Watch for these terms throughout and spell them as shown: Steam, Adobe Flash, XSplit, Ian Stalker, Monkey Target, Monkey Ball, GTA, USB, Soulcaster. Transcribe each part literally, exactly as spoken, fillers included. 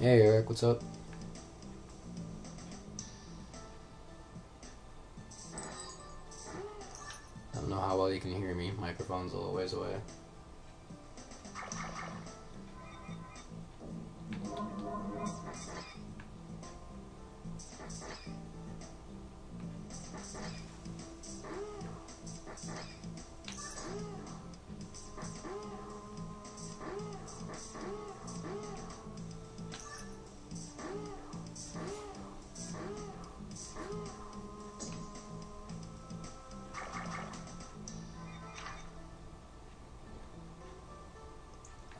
Hey Eric, what's up? I don't know how well you can hear me, microphone's a little ways away.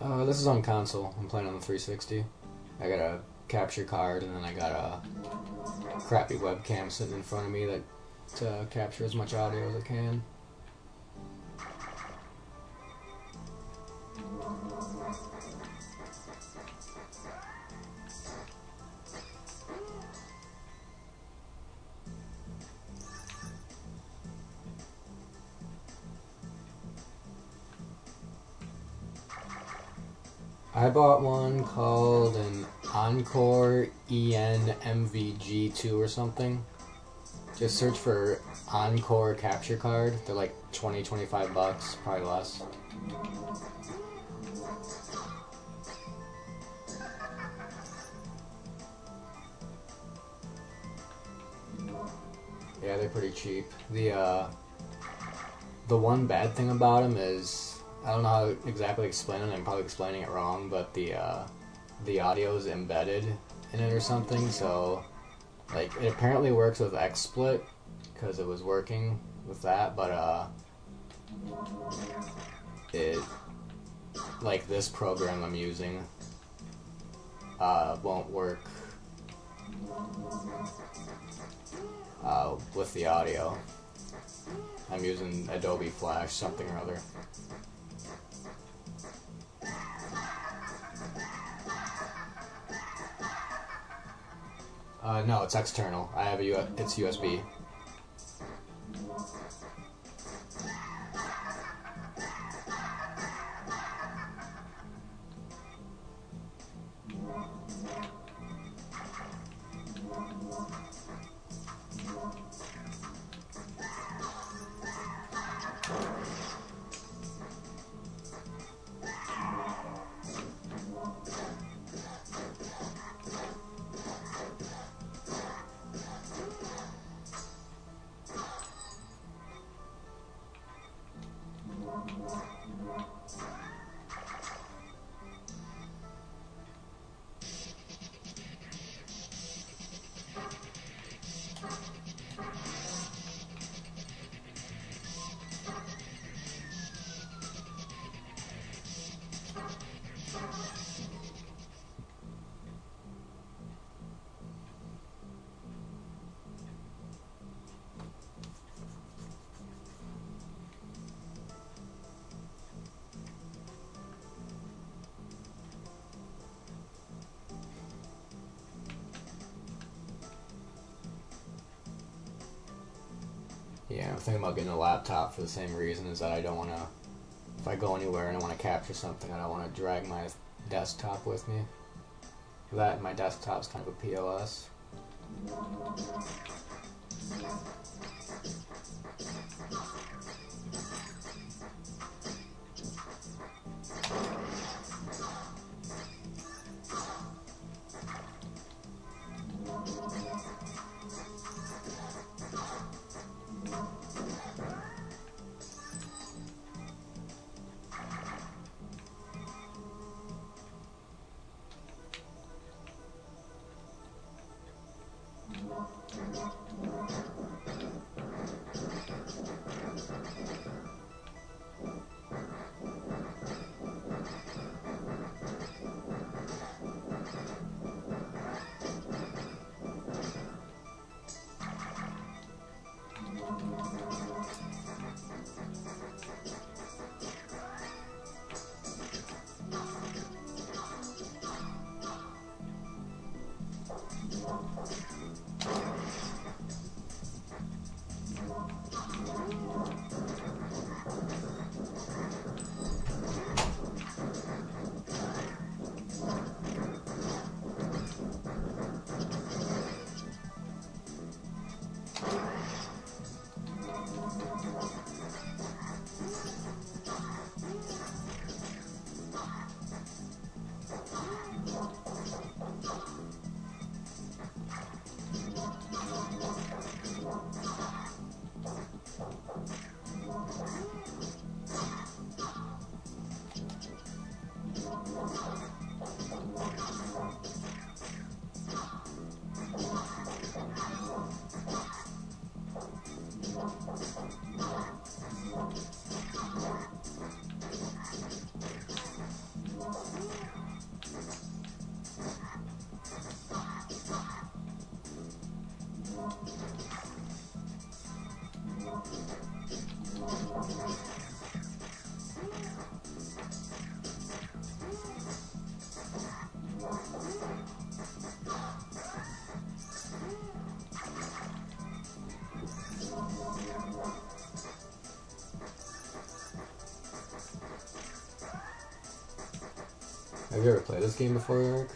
Uh, this is on console. I'm playing on the three sixty. I got a capture card, and then I got a crappy webcam sitting in front of me that to capture as much audio as I can. I bought one called an Encore E N M V G two or something. Just search for Encore capture card. They're like twenty, twenty-five bucks, probably less. Yeah, they're pretty cheap. The uh, the one bad thing about them is, I don't know how to exactly explain it, I'm probably explaining it wrong, but the uh, the audio is embedded in it or something, so like it apparently works with XSplit because it was working with that, but uh, it, like this program I'm using uh, won't work uh, with the audio. I'm using Adobe Flash, something or other. Uh, no, it's external. I have a U S it's U S B. Yeah, I'm thinking about getting a laptop for the same reason, is that I don't want to, if I go anywhere and I want to capture something, I don't want to drag my desktop with me. For that, my desktop's kind of a P O S. Have you ever played this game before, Eric?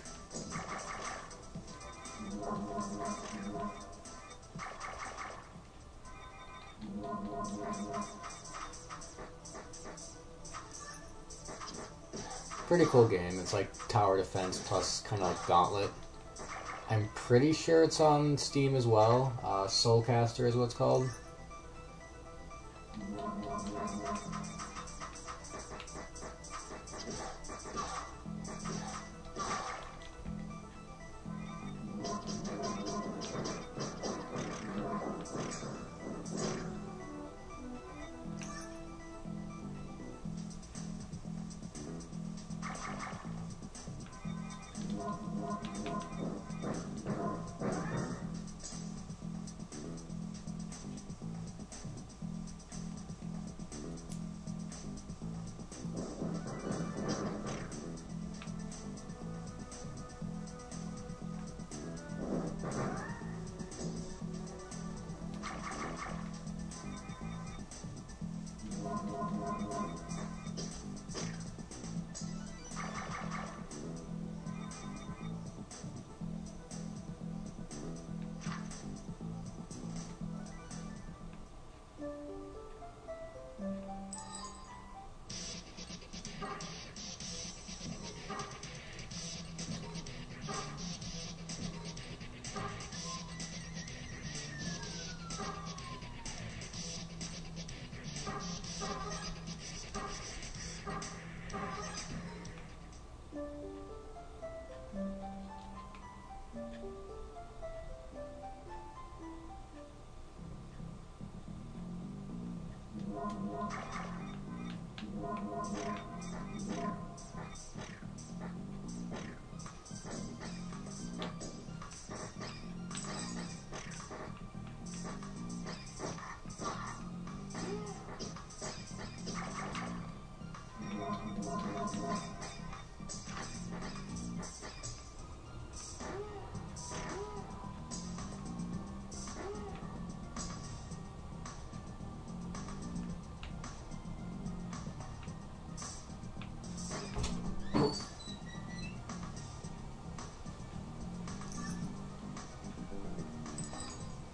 Pretty cool game. It's like tower defense plus kind of like Gauntlet. I'm pretty sure it's on Steam as well. Uh, Soulcaster is what it's called.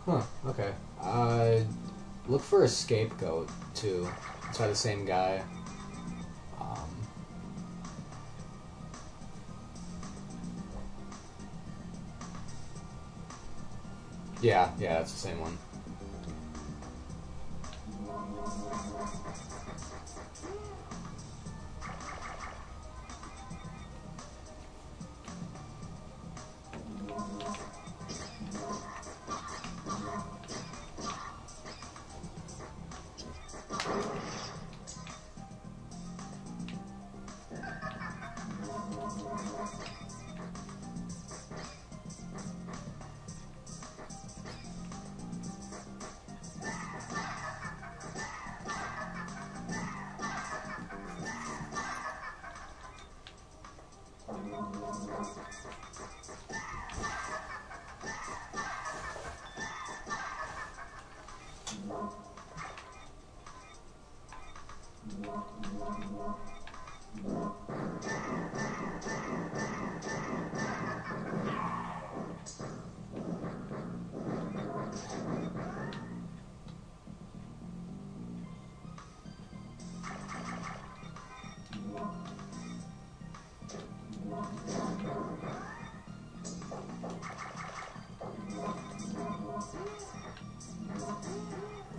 Huh, okay. Uh, look for a scapegoat, too. It's by the same guy. Um, yeah, yeah, it's the same one.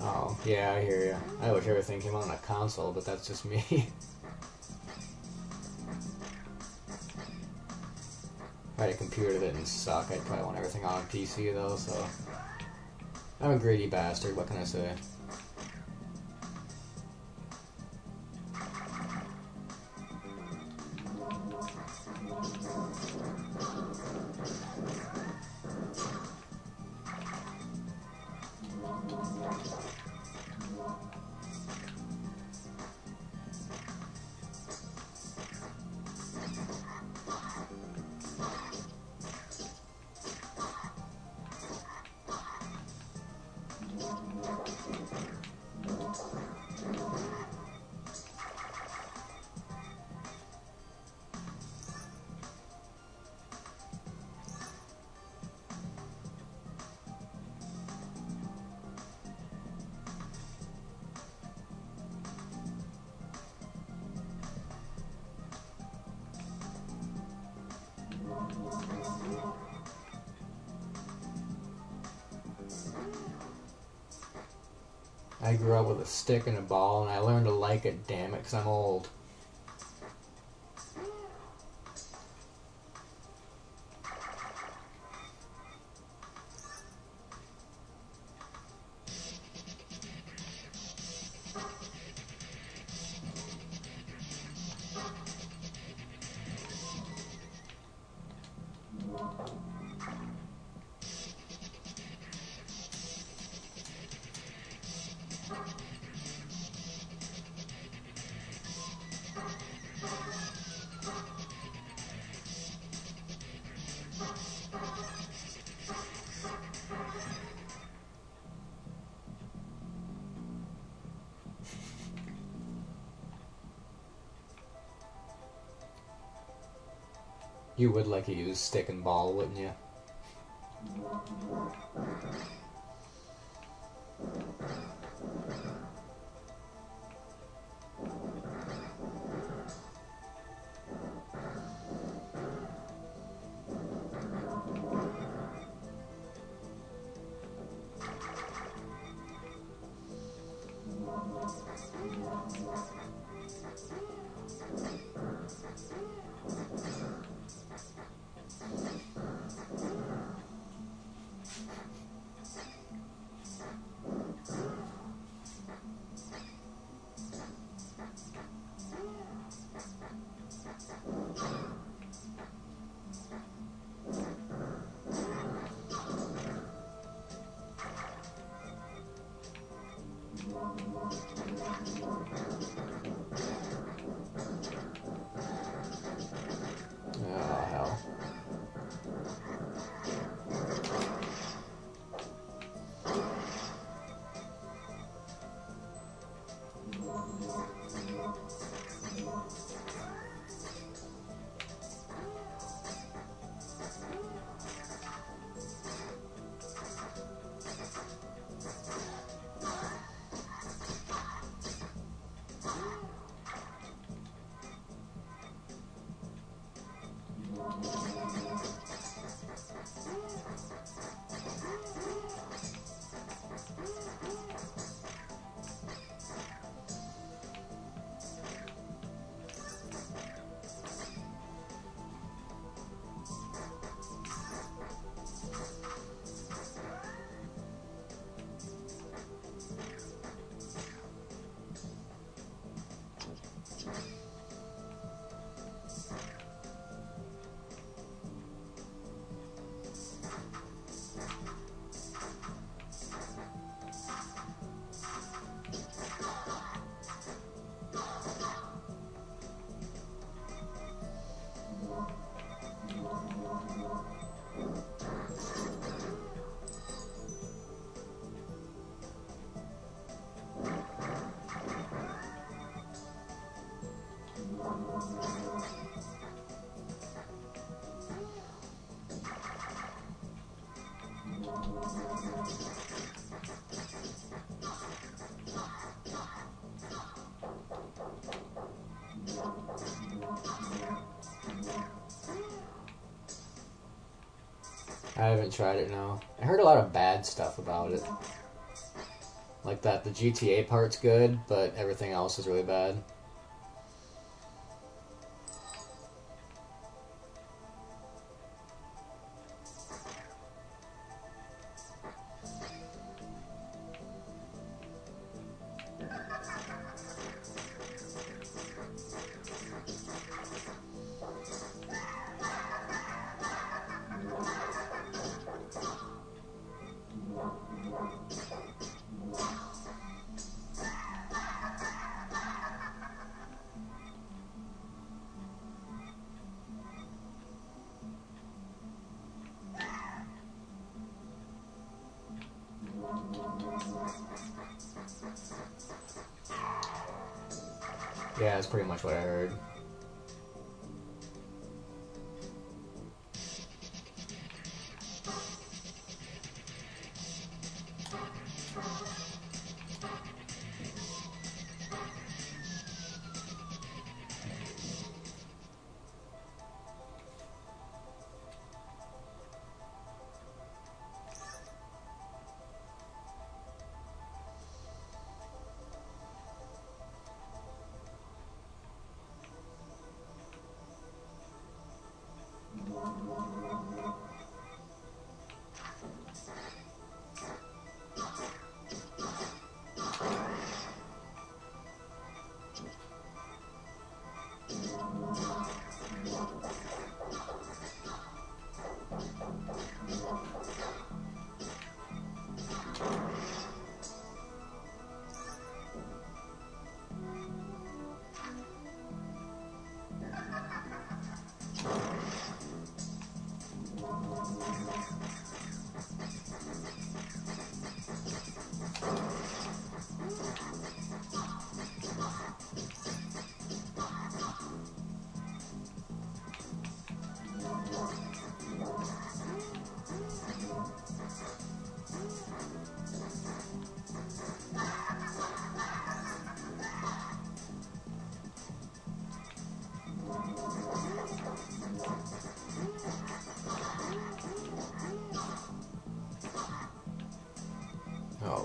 Oh, yeah, I hear ya. I wish everything came on a console, but that's just me. If I had a computer that didn't suck, I'd probably want everything on P C though, so... I'm a greedy bastard, what can I say? I grew up with a stick and a ball, and I learned to like it, damn it, because I'm old. You would like to use stick and ball, wouldn't you? I haven't tried it now. I heard a lot of bad stuff about it. Like that the G T A part's good, but everything else is really bad. Yeah, that's pretty much what I heard.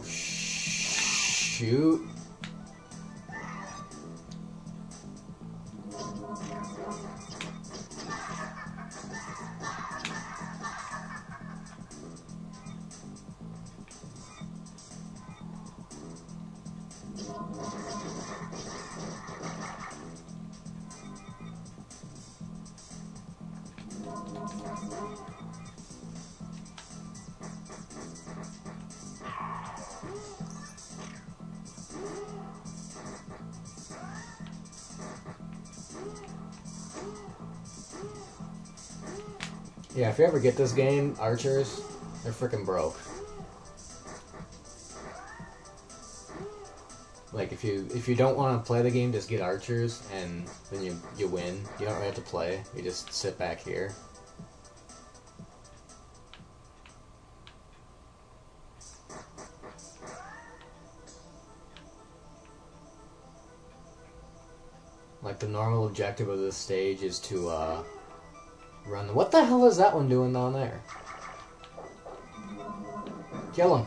Shoot. Yeah, if you ever get this game, Archers, they're freaking broke. Like if you if you don't want to play the game, just get Archers, and then you you win. You don't really have to play. You just sit back here. Like the normal objective of this stage is to uh. Run. The, what the hell is that one doing down there? Kill him.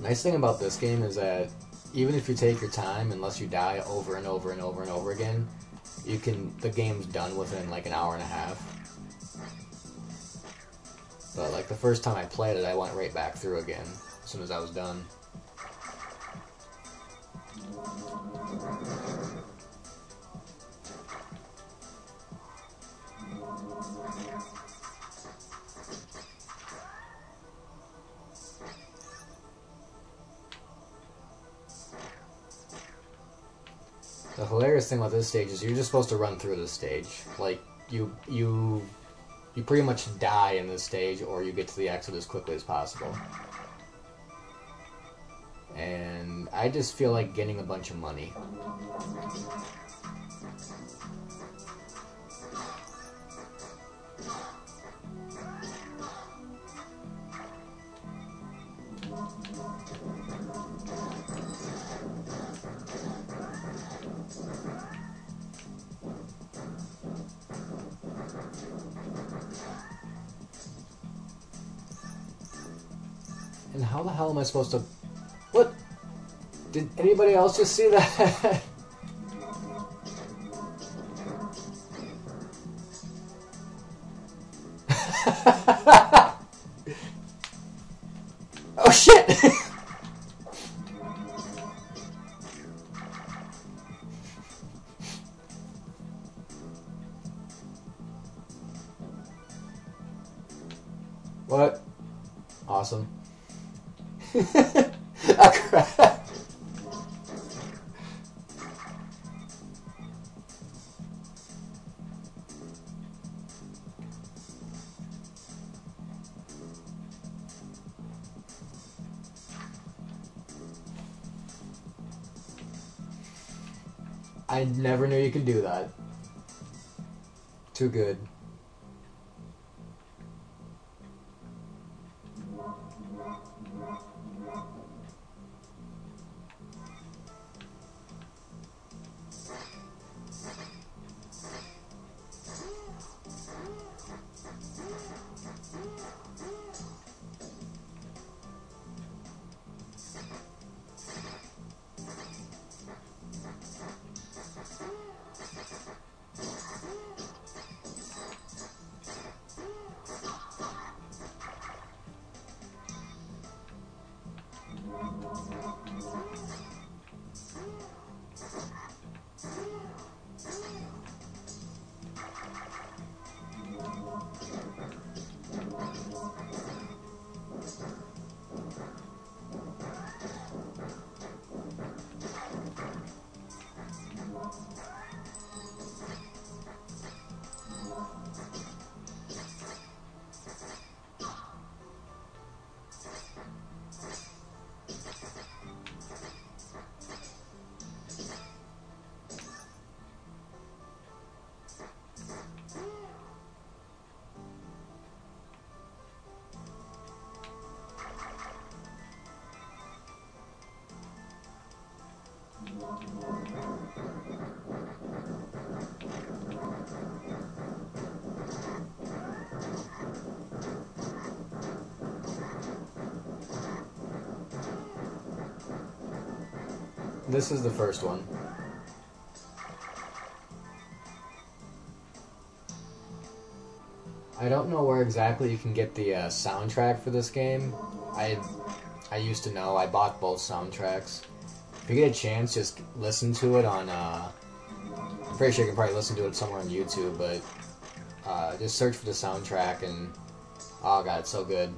Nice thing about this game is that even if you take your time, unless you die over and over and over and over again, you can, the game's done within like an hour and a half. But like the first time I played it, I went right back through again as soon as I was done. The hilarious thing about this stage is you're just supposed to run through this stage. Like, you you you pretty much die in this stage, or you get to the exit as quickly as possible. And I just feel like getting a bunch of money. And how the hell am I supposed to... What? Did anybody else just see that? Oh shit! What? Awesome. Oh crap! I never knew you could do that. Too good. This is the first one. I don't know where exactly you can get the uh, soundtrack for this game. I I used to know. I bought both soundtracks. If you get a chance, just listen to it on... Uh, I'm pretty sure you can probably listen to it somewhere on YouTube, but uh, just search for the soundtrack and... Oh god, it's so good.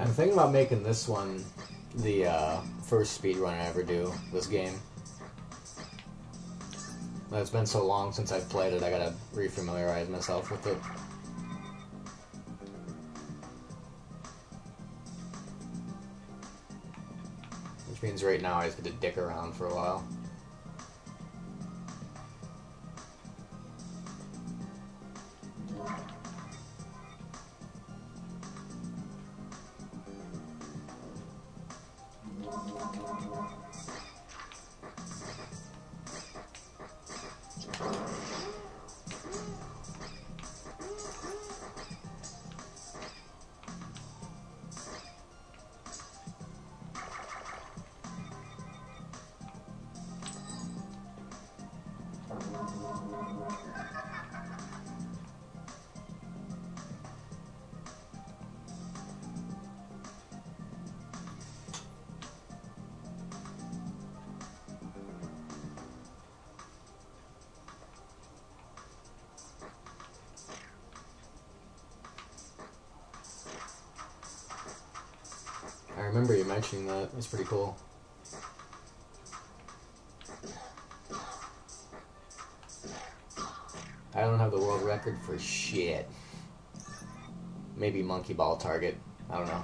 I'm thinking about making this one the uh, first speedrun I ever do, this game. It's been so long since I've played it, I gotta re-familiarize myself with it. Which means right now I just get to dick around for a while. I remember you mentioning that. That's pretty cool. I don't have the world record for shit. Maybe Monkey Ball Target. I don't know.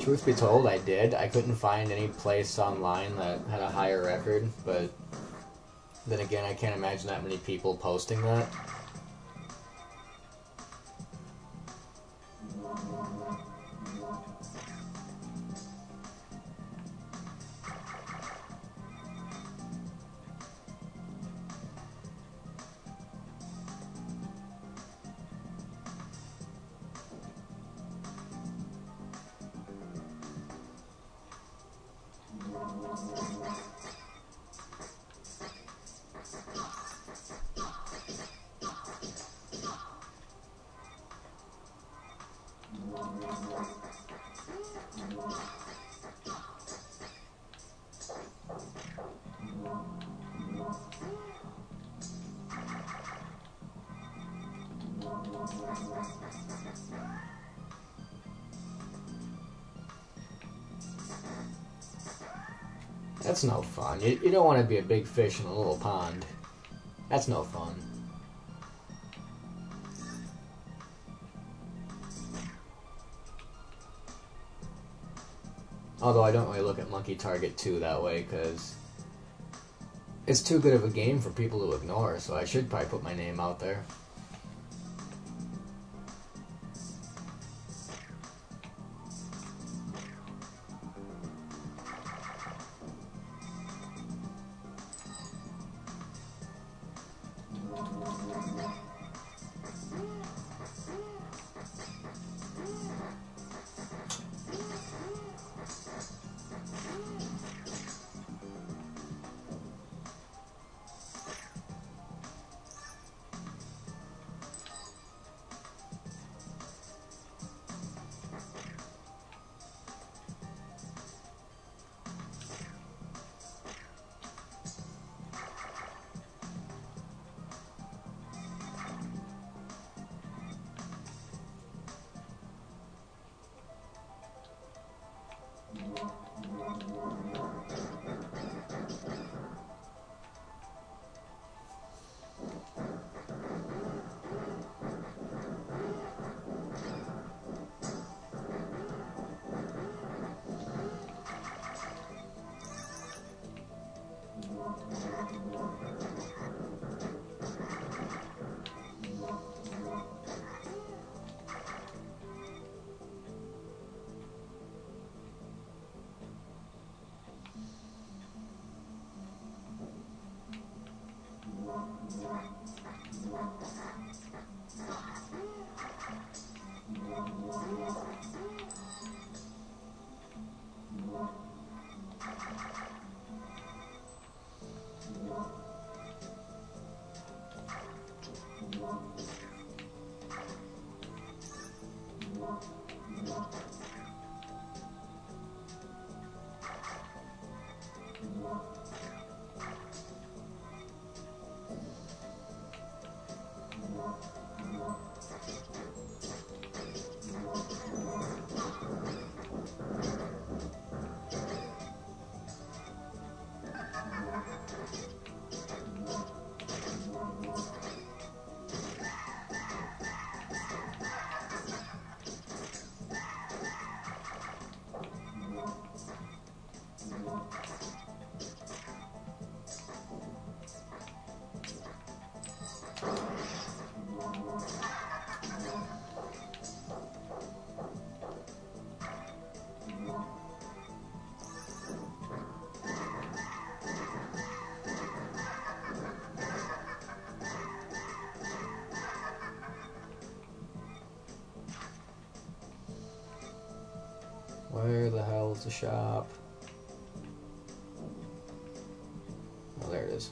Truth be told, I did. I couldn't find any place online that had a higher record, but then again, I can't imagine that many people posting that. That's no fun. You, you don't want to be a big fish in a little pond. That's no fun. Although I don't really look at Monkey Target two that way, because it's too good of a game for people to ignore, so I should probably put my name out there. Thank you. Where the hell is the shop? Oh, there it is.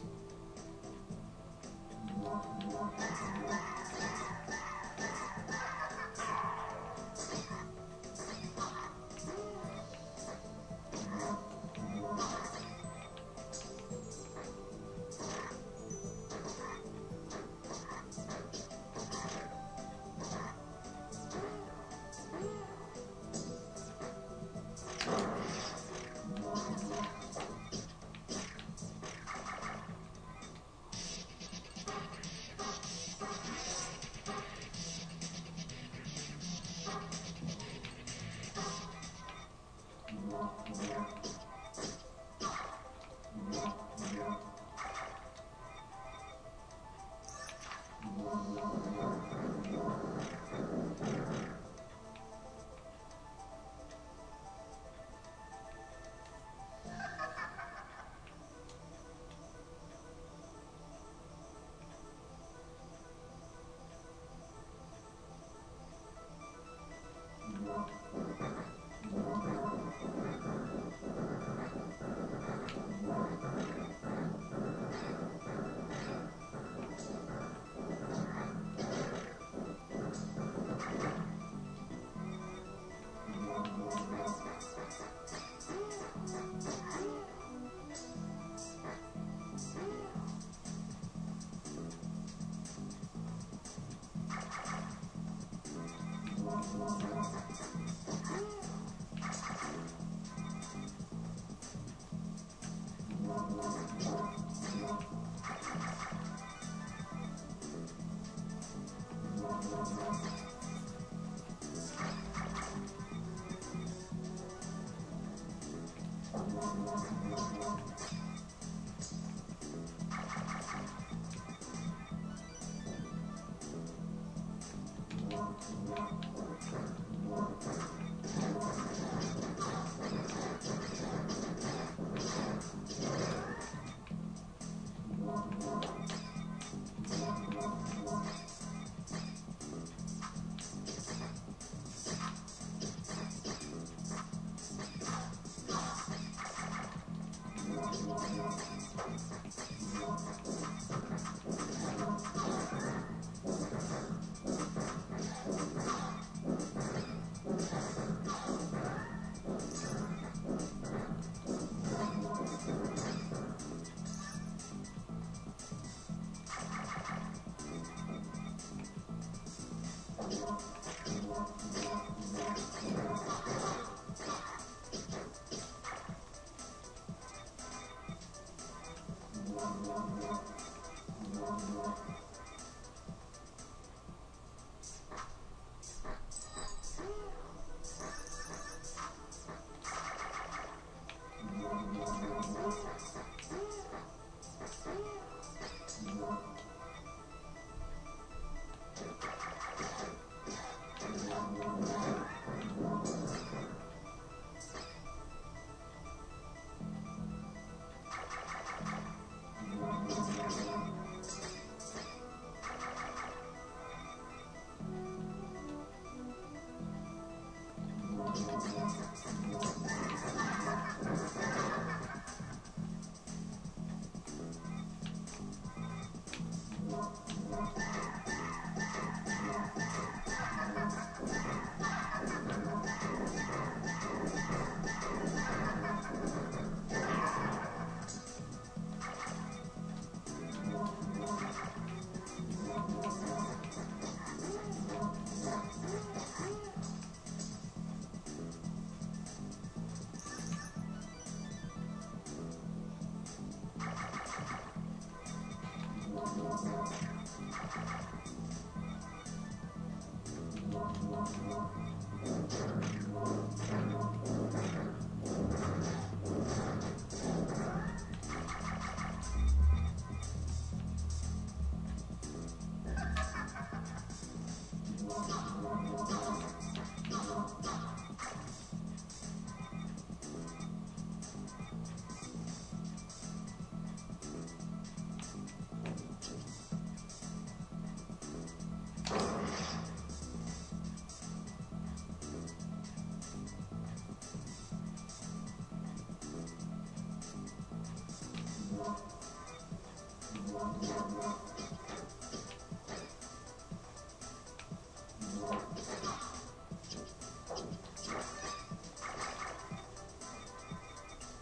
Thank you.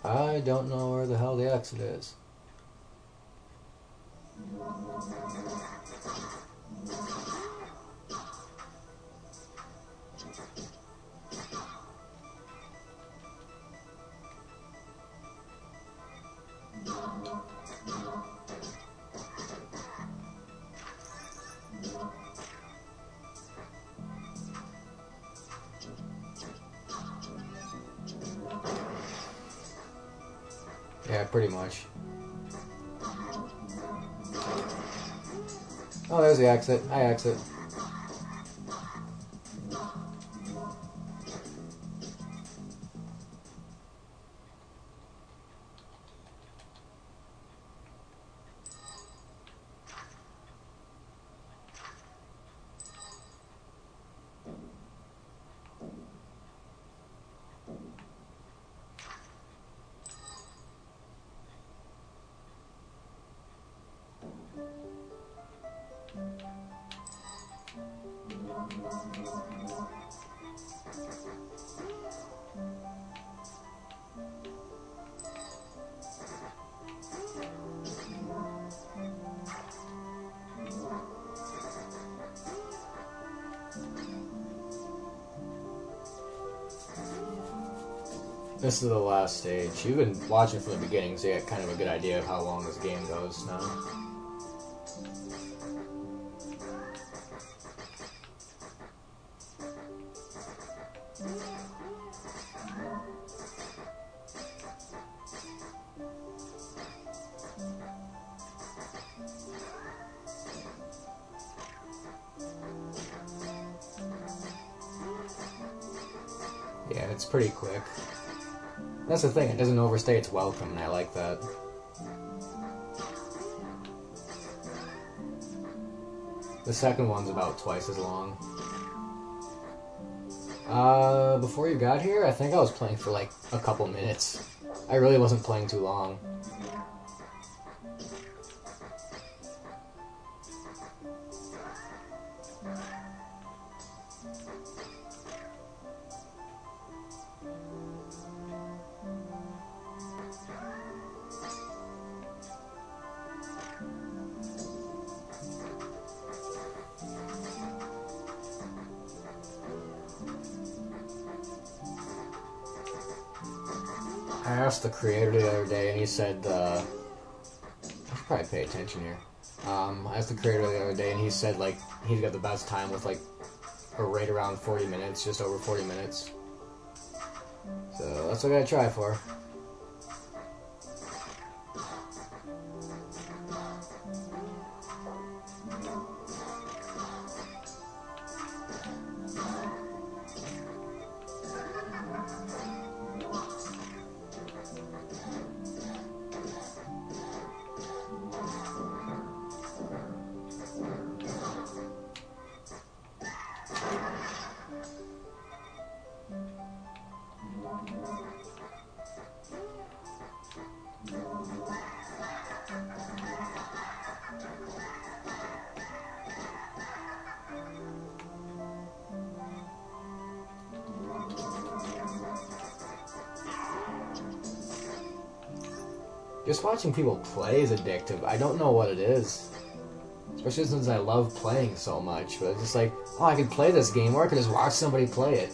I don't know where the hell the exit is. Yeah, pretty much. Oh, there's the exit. I exit. This is the last stage. You've been watching from the beginning, so you got kind of a good idea of how long this game goes now. Yeah, it's pretty quick. That's the thing, it doesn't overstay its welcome, and I like that. The second one's about twice as long. Uh, before you got here, I think I was playing for like a couple minutes. I really wasn't playing too long. I asked the creator the other day, and he said, uh, I should probably pay attention here. Um, I asked the creator the other day, and he said, like, he's got the best time with, like, a right around forty minutes, just over forty minutes. So, that's what I gotta try for. Just watching people play is addictive. I don't know what it is. Especially since I love playing so much. But it's just like, oh, I could play this game, or I could just watch somebody play it.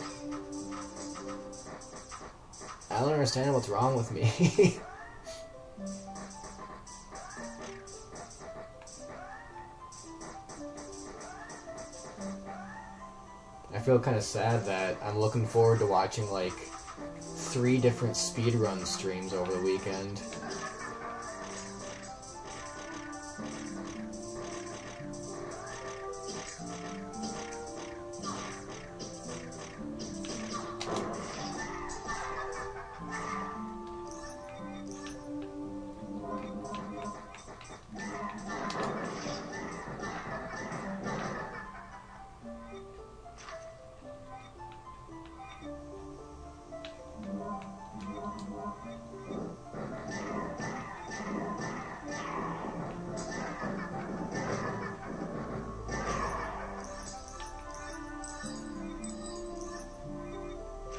I don't understand what's wrong with me. I feel kind of sad that I'm looking forward to watching like three different speedrun streams over the weekend.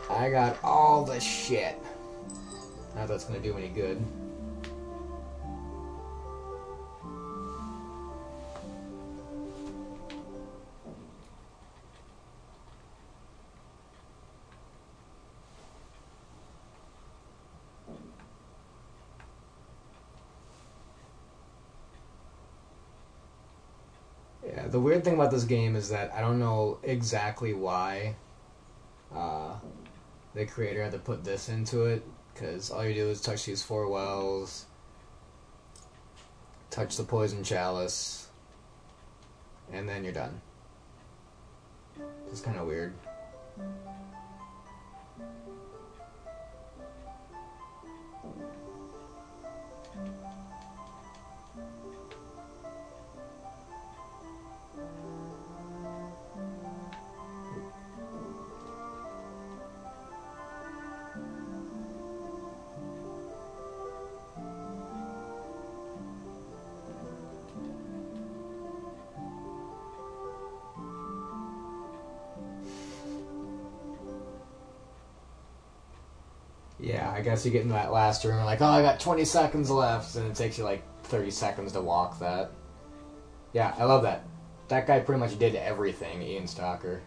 I got all the shit. Not that's gonna do any good. Yeah, the weird thing about this game is that I don't know exactly why uh, the creator had to put this into it, because all you do is touch these four wells, touch the poison chalice, and then you're done. It's kind of weird. Yeah, I guess you get in that last room and like, oh, I got twenty seconds left, and it takes you like thirty seconds to walk that. Yeah, I love that. That guy pretty much did everything, Ian Stalker.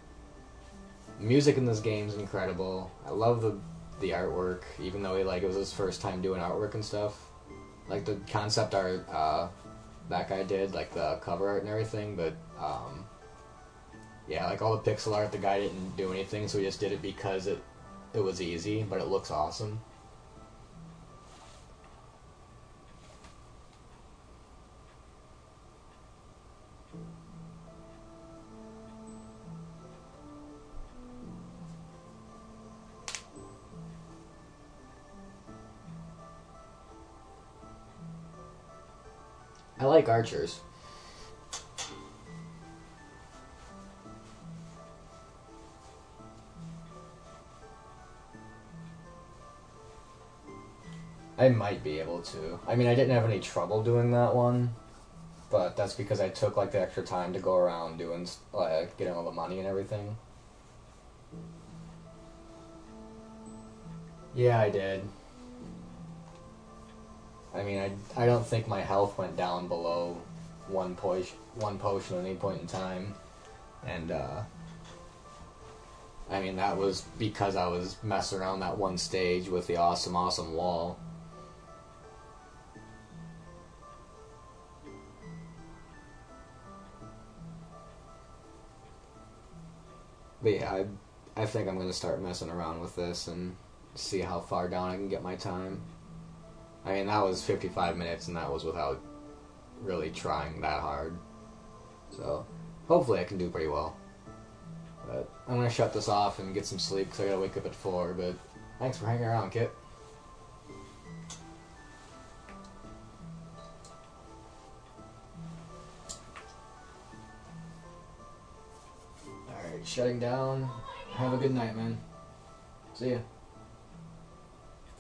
Music in this game is incredible. I love the the artwork, even though he, like, it was his first time doing artwork and stuff. Like the concept art uh, that guy did, like the cover art and everything, but um, yeah, like all the pixel art, the guy didn't do anything, so he just did it because it. It was easy, but it looks awesome. I like archers. I might be able to. I mean, I didn't have any trouble doing that one, but that's because I took like the extra time to go around doing, like, getting all the money and everything. Yeah, I did. I mean, I, I don't think my health went down below one, po one potion at any point in time, and uh, I mean, that was because I was messing around that one stage with the awesome, awesome wall. But yeah, I, I think I'm going to start messing around with this and see how far down I can get my time. I mean, that was fifty-five minutes, and that was without really trying that hard. So, hopefully I can do pretty well. But I'm going to shut this off and get some sleep, because I got to wake up at four, but thanks for hanging around, Kit. Shutting down. Have a good night, man. See ya.